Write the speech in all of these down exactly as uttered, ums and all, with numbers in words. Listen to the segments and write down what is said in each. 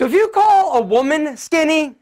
So if you call a woman skinny,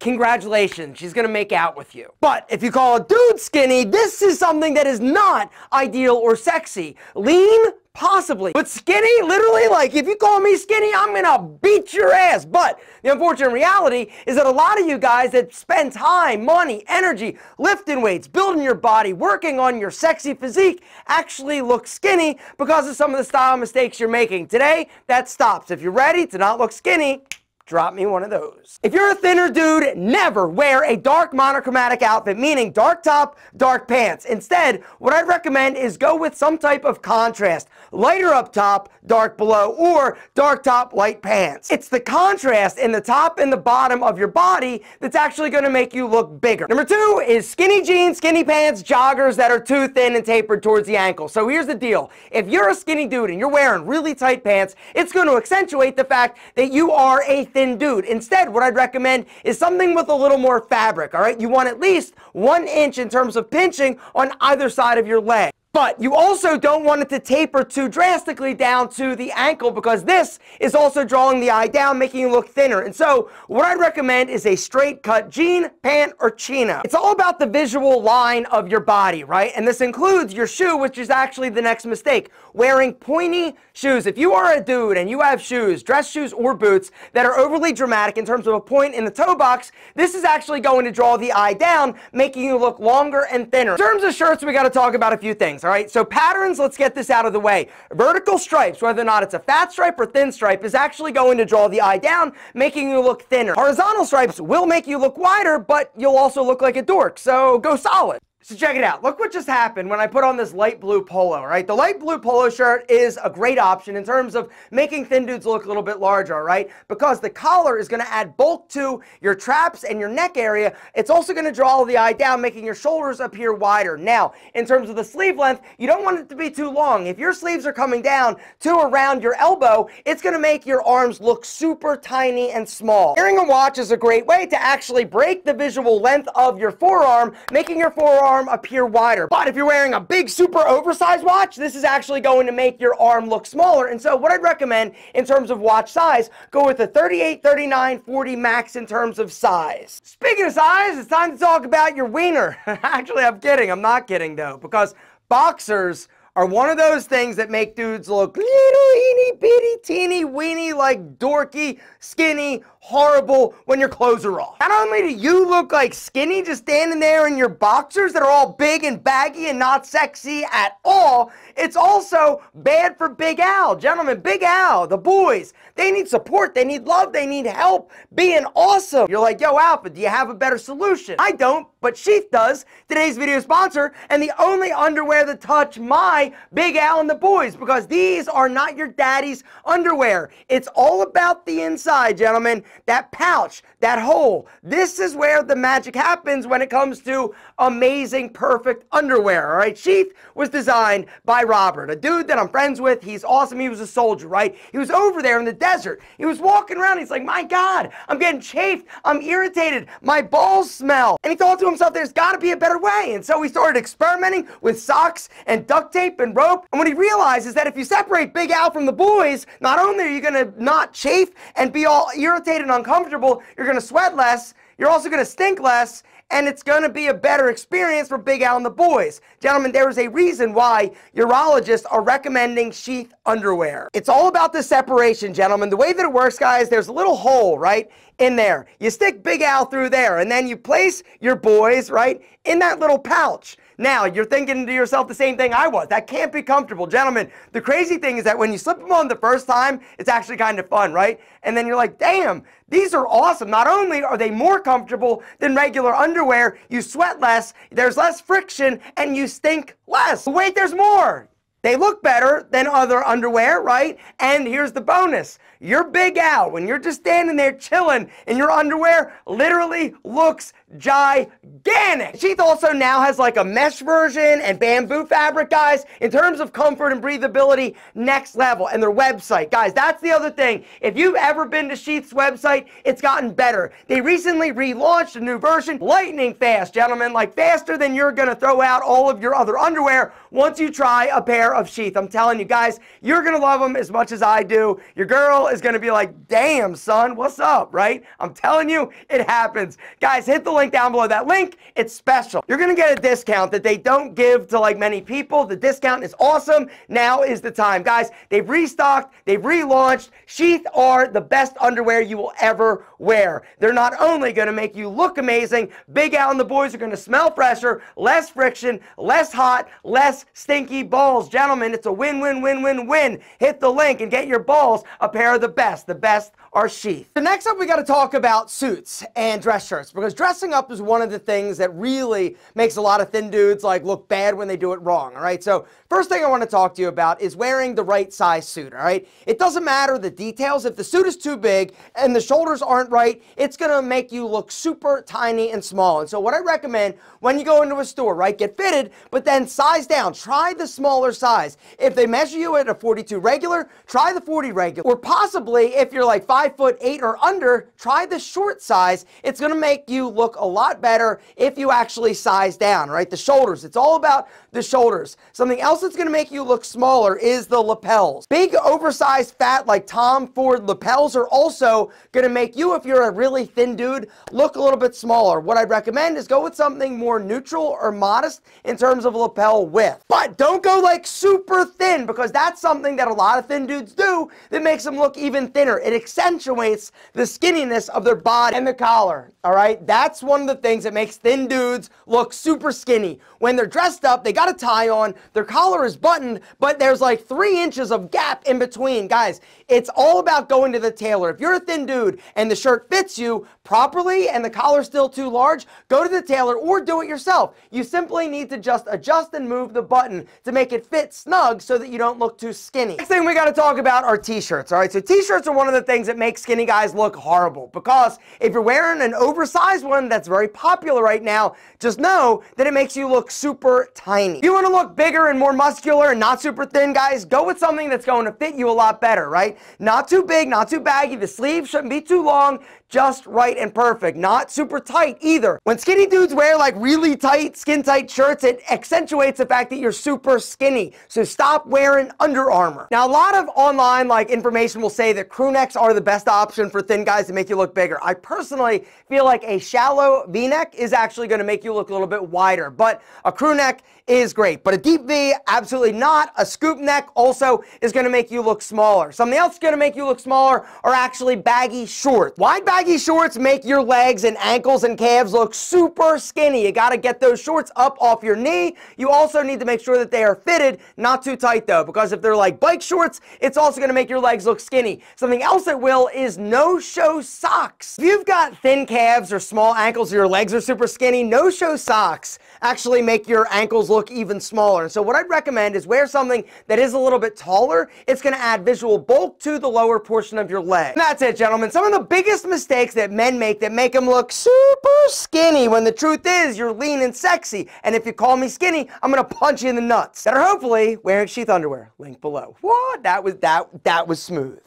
congratulations, she's gonna make out with you. But if you call a dude skinny, this is something that is not ideal or sexy. Lean, possibly. But skinny, literally, like, if you call me skinny, I'm gonna beat your ass. But the unfortunate reality is that a lot of you guys that spend time, money, energy, lifting weights, building your body, working on your sexy physique, actually look skinny because of some of the style mistakes you're making. Today, that stops. If you're ready to not look skinny, drop me one of those. If you're a thinner dude, never wear a dark monochromatic outfit, meaning dark top, dark pants. Instead, what I'd recommend is go with some type of contrast. Lighter up top, dark below, or dark top, light pants. It's the contrast in the top and the bottom of your body that's actually gonna make you look bigger. Number two is skinny jeans, skinny pants, joggers that are too thin and tapered towards the ankle. So here's the deal. If you're a skinny dude and you're wearing really tight pants, it's gonna accentuate the fact that you are a thin dude. Instead, what I'd recommend is something with a little more fabric, all right? You want at least one inch in terms of pinching on either side of your leg. But you also don't want it to taper too drastically down to the ankle because this is also drawing the eye down, making you look thinner. And so what I'd recommend is a straight cut jean, pant, or chino. It's all about the visual line of your body, right? And this includes your shoe, which is actually the next mistake, wearing pointy shoes. If you are a dude and you have shoes, dress shoes or boots that are overly dramatic in terms of a point in the toe box, this is actually going to draw the eye down, making you look longer and thinner. In terms of shirts, we gotta talk about a few things. All right, so patterns, let's get this out of the way. Vertical stripes, whether or not it's a fat stripe or thin stripe, is actually going to draw the eye down, making you look thinner. Horizontal stripes will make you look wider, but you'll also look like a dork, so go solid. So check it out. Look what just happened when I put on this light blue polo, right? The light blue polo shirt is a great option in terms of making thin dudes look a little bit larger, right? Because the collar is gonna add bulk to your traps and your neck area. It's also gonna draw the eye down, making your shoulders appear wider. Now, in terms of the sleeve length, you don't want it to be too long. If your sleeves are coming down to around your elbow, it's gonna make your arms look super tiny and small. Wearing a watch is a great way to actually break the visual length of your forearm, making your forearm appear wider. But if you're wearing a big super oversized watch, this is actually going to make your arm look smaller. And so what I'd recommend in terms of watch size, go with a thirty-eight, thirty-nine, forty max in terms of size. Speaking of size, it's time to talk about your wiener. Actually, I'm kidding. I'm not kidding though, because boxers are one of those things that make dudes look little eeny bitty teeny weeny, like dorky, skinny, horrible when your clothes are off. Not only do you look like skinny just standing there in your boxers that are all big and baggy and not sexy at all, it's also bad for Big Al. Gentlemen, Big Al, the boys, they need support, they need love, they need help being awesome. You're like, yo, Alpha, do you have a better solution? I don't, but Sheath does, today's video sponsor, and the only underwear that touch my Big Al and the boys, because these are not your daddy's underwear. It's all about the inside, gentlemen. That pouch, that hole, this is where the magic happens when it comes to amazing, perfect underwear, all right? Sheath was designed by Robert, a dude that I'm friends with. He's awesome. He was a soldier, right? He was over there in the desert. He was walking around. He's like, my God, I'm getting chafed. I'm irritated. My balls smell. And he thought to himself, there's got to be a better way. And so he started experimenting with socks and duct tape and rope. And what he realized is that if you separate Big Al from the boys, not only are you going to not chafe and be all irritated and uncomfortable, you're gonna sweat less, you're also gonna stink less, and it's gonna be a better experience for Big Al and the boys. Gentlemen, there is a reason why urologists are recommending Sheath underwear. It's all about the separation, gentlemen. The way that it works, guys, there's a little hole, right, in there. You stick Big Al through there, and then you place your boys, right, in that little pouch. Now, you're thinking to yourself the same thing I was. That can't be comfortable. Gentlemen, the crazy thing is that when you slip them on the first time, it's actually kind of fun, right? And then you're like, damn, these are awesome. Not only are they more comfortable than regular underwear, you sweat less, there's less friction, and you stink less. But wait, there's more. They look better than other underwear, right? And here's the bonus. Your Big Al, when you're just standing there chilling in your underwear, literally looks gigantic. Sheath also now has like a mesh version and bamboo fabric, guys, in terms of comfort and breathability, next level. And their website, guys, that's the other thing. If you've ever been to Sheath's website, it's gotten better. They recently relaunched a new version, lightning fast, gentlemen, like faster than you're gonna throw out all of your other underwear once you try a pair of Sheath. I'm telling you guys, you're gonna love them as much as I do. Your girl is going to be like, damn, son, what's up, right? I'm telling you, it happens. Guys, hit the link down below. That link, it's special. You're going to get a discount that they don't give to like many people. The discount is awesome. Now is the time. Guys, they've restocked, they've relaunched. Sheath are the best underwear you will ever wear. They're not only going to make you look amazing, Big Al and the boys are going to smell fresher, less friction, less hot, less stinky balls. Gentlemen, it's a win, win, win, win, win. Hit the link and get your balls a pair of the best. The best are Sheath. So next up, we got to talk about suits and dress shirts, because dressing up is one of the things that really makes a lot of thin dudes like look bad when they do it wrong, all right? So first thing I want to talk to you about is wearing the right size suit, all right? It doesn't matter the details. If the suit is too big and the shoulders aren't right, it's going to make you look super tiny and small. And so what I recommend when you go into a store, right, get fitted, but then size down. Try the smaller size. If they measure you at a forty-two regular, try the forty regular. Or possibly, if you're like five foot eight or under, try the short size. It's going to make you look a lot better if you actually size down, right? The shoulders. It's all about the shoulders. Something else that's going to make you look smaller is the lapels. Big, oversized, fat, like Tom Ford lapels are also going to make you, if you're a really thin dude, look a little bit smaller. What I'd recommend is go with something more neutral or modest in terms of lapel width. But don't go like super thin, because that's something that a lot of thin dudes do that makes them look even thinner. It accentuates the skinniness of their body and the collar, all right? That's one of the things that makes thin dudes look super skinny. When they're dressed up, they got a tie on, their collar is buttoned, but there's like three inches of gap in between. Guys, it's all about going to the tailor. If you're a thin dude and the shirt fits you properly and the collar's still too large, go to the tailor or do it yourself. You simply need to just adjust and move the button to make it fit snug so that you don't look too skinny. Next thing we got to talk about are t-shirts, all right? So t-shirts are one of the things that make skinny guys look horrible, because if you're wearing an oversized one that's very popular right now, just know that it makes you look super tiny. If you want to look bigger and more muscular and not super thin, guys, go with something that's going to fit you a lot better, right? Not too big, not too baggy. The sleeves shouldn't be too long, just right and perfect. Not super tight either. When skinny dudes wear like really tight, skin-tight shirts, it accentuates the fact that you're super skinny. So stop wearing Under Armour. Now, a lot of online like information will say that crew necks are the best option for thin guys to make you look bigger. I personally feel like a shallow V-neck is actually going to make you look a little bit wider, but a crew neck is great. But a deep V, absolutely not. A scoop neck also is going to make you look smaller. Something else going to make you look smaller are actually baggy shorts. Wide baggy Baggy shorts make your legs and ankles and calves look super skinny. You got to get those shorts up off your knee. You also need to make sure that they are fitted, not too tight though, because if they're like bike shorts, it's also going to make your legs look skinny. Something else that will is no-show socks. If you've got thin calves or small ankles or your legs are super skinny, no-show socks actually make your ankles look even smaller. And so what I'd recommend is wear something that is a little bit taller. It's going to add visual bulk to the lower portion of your leg. And that's it, gentlemen. Some of the biggest mistakes that men make that make them look super skinny, when the truth is you're lean and sexy, and if you call me skinny, I'm gonna punch you in the nuts, that are hopefully wearing Sheath underwear. Link below. What? That was that that was smooth.